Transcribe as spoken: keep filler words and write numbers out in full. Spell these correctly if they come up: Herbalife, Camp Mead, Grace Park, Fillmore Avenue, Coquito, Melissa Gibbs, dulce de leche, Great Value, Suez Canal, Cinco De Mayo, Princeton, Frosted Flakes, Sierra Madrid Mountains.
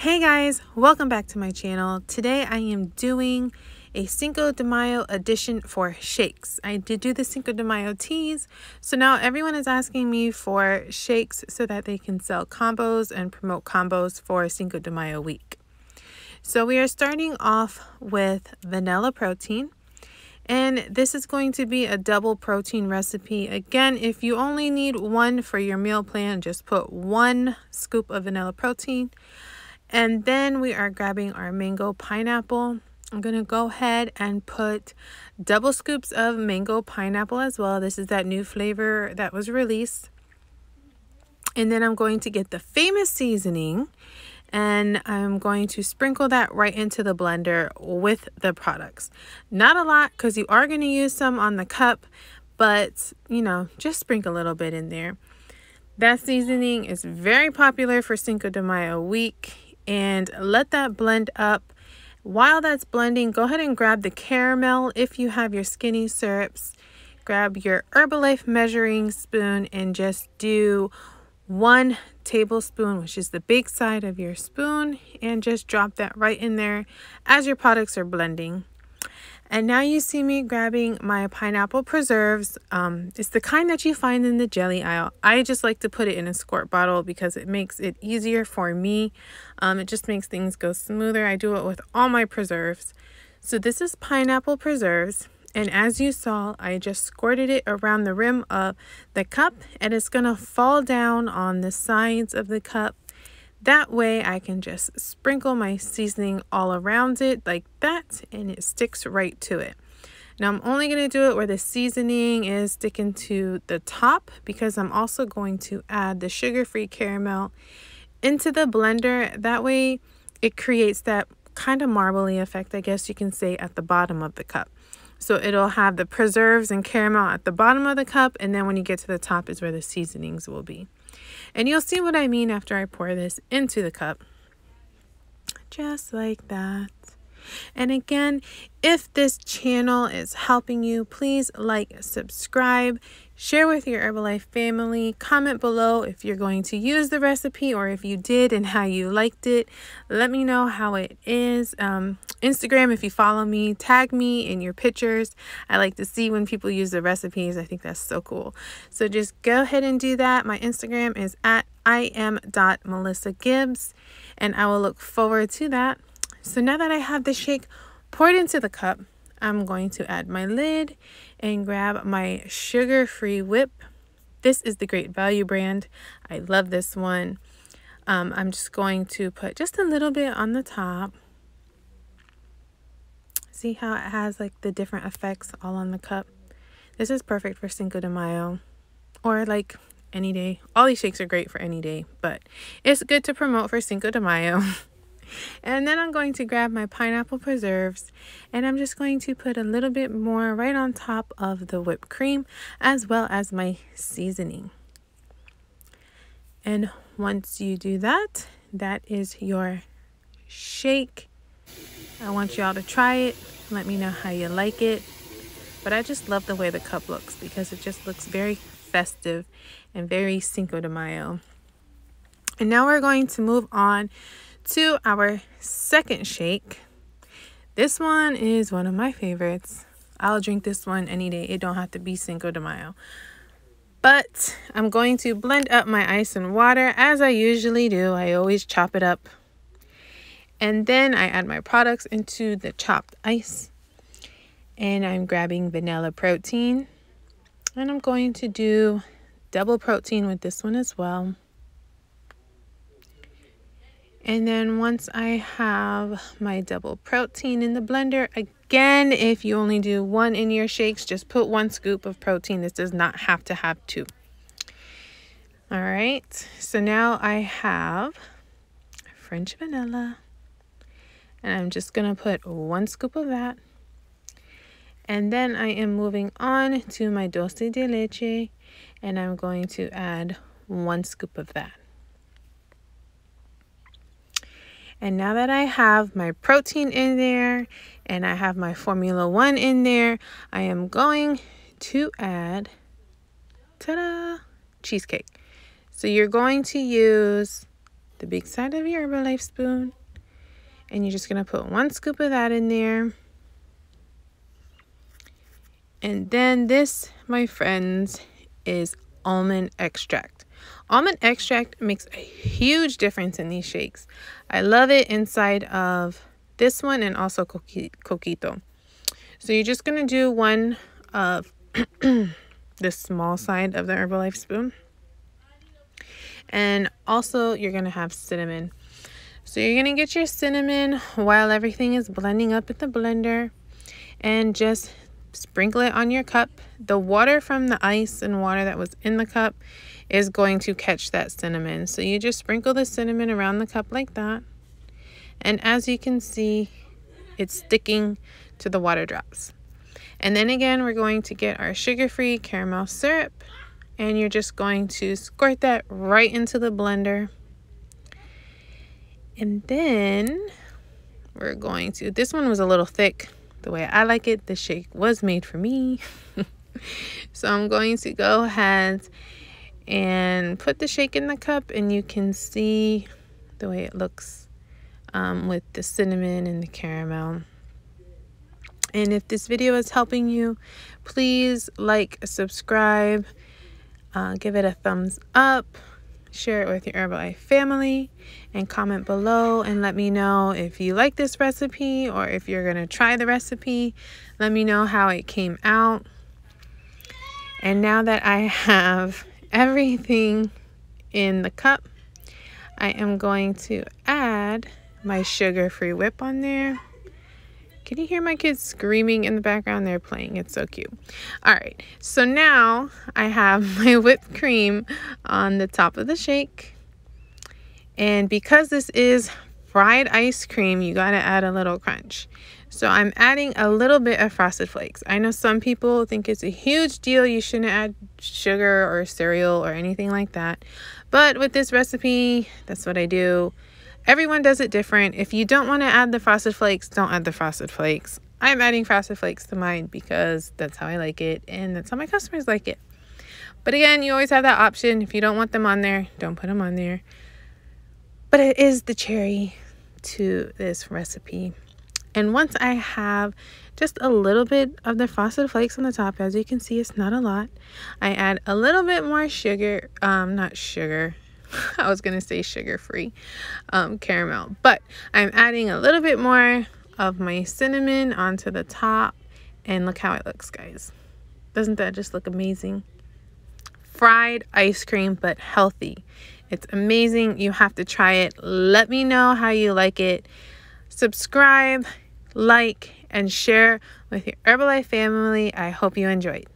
Hey guys, welcome back to my channel. Today I am doing a Cinco de Mayo edition for shakes. I did do the Cinco de Mayo teas, so now everyone is asking me for shakes so that they can sell combos and promote combos for Cinco de Mayo week. So we are starting off with vanilla protein, and this is going to be a double protein recipe. Again, if you only need one for your meal plan, just put one scoop of vanilla protein. And then we are grabbing our mango pineapple. I'm going to go ahead and put double scoops of mango pineapple as well. This is that new flavor that was released. And then I'm going to get the famous seasoning, and I'm going to sprinkle that right into the blender with the products. Not a lot, because you are going to use some on the cup, but you know, just sprinkle a little bit in there. That seasoning is very popular for Cinco de Mayo week. And let that blend up. While that's blending, go ahead and grab the caramel if you have your skinny syrups. Grab your Herbalife measuring spoon and just do one tablespoon, which is the big side of your spoon, and just drop that right in there as your products are blending. And now you see me grabbing my pineapple preserves. Um, it's the kind that you find in the jelly aisle. I just like to put it in a squirt bottle because it makes it easier for me. Um, it just makes things go smoother. I do it with all my preserves. So this is pineapple preserves. And as you saw, I just squirted it around the rim of the cup, and it's gonna fall down on the sides of the cup. That way I can just sprinkle my seasoning all around it like that, and it sticks right to it. Now I'm only going to do it where the seasoning is sticking to the top, because I'm also going to add the sugar-free caramel into the blender. That way it creates that kind of marbly effect, I guess you can say, at the bottom of the cup. So it'll have the preserves and caramel at the bottom of the cup, and then when you get to the top is where the seasonings will be. And you'll see what I mean after I pour this into the cup. Just like that. And again, if this channel is helping you, please like, subscribe, share with your Herbalife family, comment below if you're going to use the recipe or if you did and how you liked it. Let me know how it is. Um, Instagram, if you follow me, tag me in your pictures. I like to see when people use the recipes. I think that's so cool. So just go ahead and do that. My Instagram is at i m dot melissa gibbs, and I will look forward to that. So now that I have the shake poured into the cup, I'm going to add my lid and grab my sugar-free whip. This is the Great Value brand. I love this one. Um, I'm just going to put just a little bit on the top. See how it has like the different effects all on the cup? This is perfect for Cinco de Mayo, or like any day. All these shakes are great for any day, but it's good to promote for Cinco de Mayo. And then I'm going to grab my pineapple preserves, and I'm just going to put a little bit more right on top of the whipped cream as well as my seasoning. And once you do that, that is your shake. I want you all to try it. Let me know how you like it. But I just love the way the cup looks, because it just looks very festive and very Cinco de Mayo. And now we're going to move on to our second shake. This one is one of my favorites. I'll drink this one any day. It don't have to be Cinco de Mayo. But I'm going to blend up my ice and water as I usually do. I always chop it up. And then I add my products into the chopped ice. And I'm grabbing vanilla protein. And I'm going to do double protein with this one as well. And then once I have my double protein in the blender, again, if you only do one in your shakes, just put one scoop of protein. This does not have to have two. All right, so now I have French vanilla, and I'm just gonna put one scoop of that. And then I am moving on to my dulce de leche, and I'm going to add one scoop of that. And now that I have my protein in there and I have my Formula One in there, I am going to add, ta-da, cheesecake. So you're going to use the big side of your Herbalife spoon, and you're just gonna put one scoop of that in there. And then this, my friends, is almond extract. Almond extract makes a huge difference in these shakes. I love it inside of this one and also Coquito. So you're just gonna do one of the small side of the Herbalife spoon. And also you're gonna have cinnamon. So you're gonna get your cinnamon while everything is blending up in the blender and just sprinkle it on your cup. The water from the ice and water that was in the cup is going to catch that cinnamon. So you just sprinkle the cinnamon around the cup like that. And as you can see, it's sticking to the water drops. And then again, we're going to get our sugar-free caramel syrup, and you're just going to squirt that right into the blender. And then we're going to, this one was a little thick. The way I like it, this shake was made for me. So I'm going to go ahead and put the shake in the cup, and you can see the way it looks um, with the cinnamon and the caramel. And if this video is helping you, please like, subscribe, uh, give it a thumbs up, share it with your Herbalife family, and comment below and let me know if you like this recipe or if you're gonna try the recipe. Let me know how it came out. And now that I have everything in the cup, I am going to add my sugar-free whip on there. Can you hear my kids screaming in the background? They're playing. It's so cute. All right. So now I have my whipped cream on the top of the shake. And because this is fried ice cream, you got to add a little crunch. So I'm adding a little bit of Frosted Flakes. I know some people think it's a huge deal. You shouldn't add sugar or cereal or anything like that. But with this recipe, that's what I do. Everyone does it different. If you don't want to add the Frosted Flakes, don't add the Frosted Flakes. I'm adding Frosted Flakes to mine because that's how I like it and that's how my customers like it. But again, you always have that option. If you don't want them on there, don't put them on there. But it is the cherry to this recipe. And once I have just a little bit of the Frosted Flakes on the top, as you can see, it's not a lot. I add a little bit more sugar, um, not sugar, I was going to say sugar-free um, caramel, but I'm adding a little bit more of my cinnamon onto the top, and look how it looks, guys. Doesn't that just look amazing? Fried ice cream, but healthy. It's amazing. You have to try it. Let me know how you like it. Subscribe, like, and share with your Herbalife family. I hope you enjoyed.